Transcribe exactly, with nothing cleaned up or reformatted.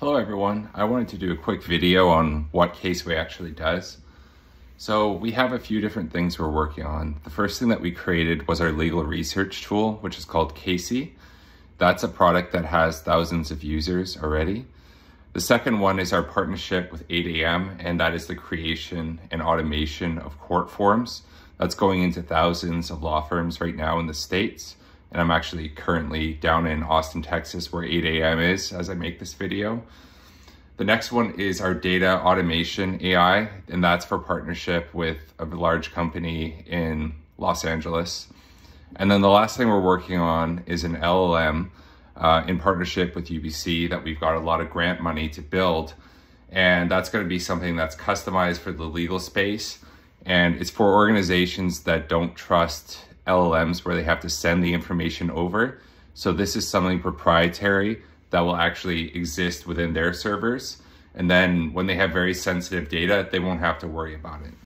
Hello everyone, I wanted to do a quick video on what Caseway actually does. So we have a few different things we're working on. The first thing that we created was our legal research tool, which is called Casey. That's a product that has thousands of users already. The second one is our partnership with A D M, and that is the creation and automation of court forms. That's going into thousands of law firms right now in the States. And I'm actually currently down in Austin, Texas, where eight A M is as I make this video. The next one is our data automation A I, and that's for partnership with a large company in Los Angeles. And then the last thing we're working on is an L L M uh, in partnership with U B C that we've got a lot of grant money to build. And that's going to be something that's customized for the legal space. And it's for organizations that don't trust L L Ms where they have to send the information over. So this is something proprietary that will actually exist within their servers. And then when they have very sensitive data, they won't have to worry about it.